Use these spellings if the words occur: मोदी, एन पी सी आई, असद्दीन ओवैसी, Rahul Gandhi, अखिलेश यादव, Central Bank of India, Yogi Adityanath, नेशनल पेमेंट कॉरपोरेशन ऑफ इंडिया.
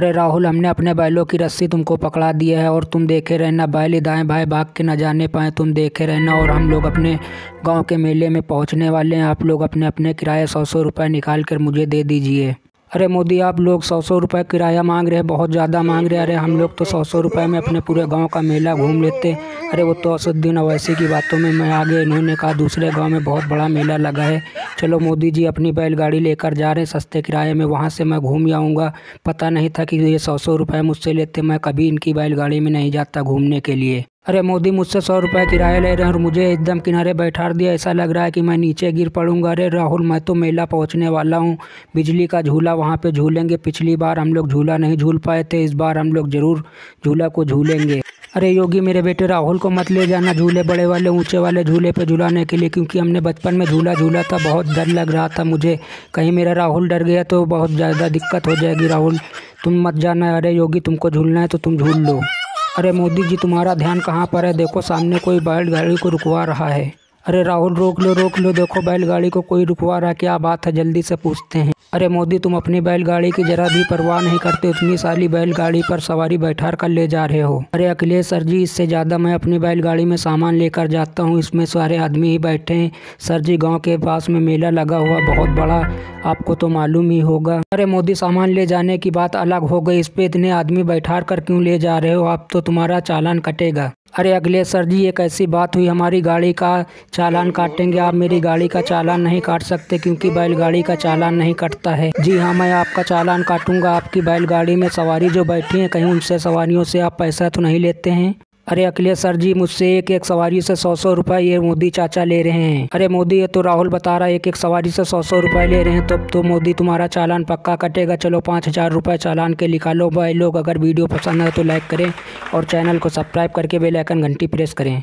अरे राहुल, हमने अपने बैलों की रस्सी तुमको पकड़ा दी है और तुम देखे रहना, बैल दाएं भाई भाग के न जाने पाए, तुम देखे रहना। और हम लोग अपने गांव के मेले में पहुंचने वाले हैं, आप लोग अपने अपने किराया 100-100 रुपये निकाल कर मुझे दे दीजिए। अरे मोदी, आप लोग 100-100 रुपये किराया मांग रहे हैं, बहुत ज़्यादा मांग रहे हैं। अरे हम लोग तो 100-100 रुपये में अपने पूरे गाँव का मेला घूम लेते। अरे वो तो असद्दीन ओवैसी की बातों में मैं आ गया, इन्होंने कहा दूसरे गाँव में बहुत बड़ा मेला लगा है, चलो मोदी जी अपनी बैलगाड़ी लेकर जा रहे हैं सस्ते किराए में, वहाँ से मैं घूम आऊँगा। पता नहीं था कि ये 100-100 रुपये मुझसे लेते, मैं कभी इनकी बैलगाड़ी में नहीं जाता घूमने के लिए। अरे मोदी, मुझसे 100 रुपये किराया ले रहे हैं और मुझे एकदम किनारे बैठा दिया, ऐसा लग रहा है कि मैं नीचे गिर पड़ूंगा। अरे राहुल, मैं तो मेला पहुँचने वाला हूँ, बिजली का झूला वहाँ पर झूलेंगे। पिछली बार हम लोग झूला नहीं झूल पाए थे, इस बार हम लोग ज़रूर झूला को झूलेंगे। अरे योगी, मेरे बेटे राहुल को मत ले जाना झूले, बड़े वाले ऊंचे वाले झूले पे झूलाने के लिए, क्योंकि हमने बचपन में झूला झूला था, बहुत डर लग रहा था मुझे, कहीं मेरा राहुल डर गया तो बहुत ज़्यादा दिक्कत हो जाएगी। राहुल तुम मत जाना, अरे योगी तुमको झूलना है तो तुम झूल लो। अरे मोदी जी, तुम्हारा ध्यान कहाँ पर है, देखो सामने कोई बैलगाड़ी को रुकवा रहा है। अरे राहुल रोक लो, देखो बैलगाड़ी को कोई रुकवा रहा, क्या बात है, जल्दी से पूछते हैं। अरे मोदी, तुम अपनी बैलगाड़ी की जरा भी परवाह नहीं करते, उतनी सारी बैलगाड़ी पर सवारी बैठार कर ले जा रहे हो। अरे अखिलेश सर जी, इससे ज़्यादा मैं अपनी बैलगाड़ी में सामान लेकर जाता हूँ, इसमें सारे आदमी ही बैठे हैं। सर जी, गांव के पास में मेला लगा हुआ बहुत बड़ा, आपको तो मालूम ही होगा। अरे मोदी, सामान ले जाने की बात अलग हो गई, इस पर इतने आदमी बैठार कर क्यों ले जा रहे हो, आप तो तुम्हारा चालान कटेगा। अरे अखिलेश सर जी, एक ऐसी बात हुई, हमारी गाड़ी का चालान काटेंगे, आप मेरी गाड़ी का चालान नहीं काट सकते क्योंकि बैलगाड़ी का चालान नहीं कटता है। जी हाँ, मैं आपका चालान काटूंगा, आपकी बैलगाड़ी में सवारी जो बैठी है, कहीं उनसे सवारियों से आप पैसा तो नहीं लेते हैं। अरे अखिलेश सर जी, मुझसे एक सवारी से 100-100 रुपये ये मोदी चाचा ले रहे हैं। अरे मोदी, ये तो राहुल बता रहा है एक सवारी से 100-100 रुपये ले रहे हैं, तब तो मोदी तुम्हारा चालान पक्का कटेगा। चलो 5,000 रुपये चालान के निकालो। भाई लोग, अगर वीडियो पसंद आए तो लाइक करें और चैनल को सब्सक्राइब करके बेल आइकन घंटी प्रेस करें।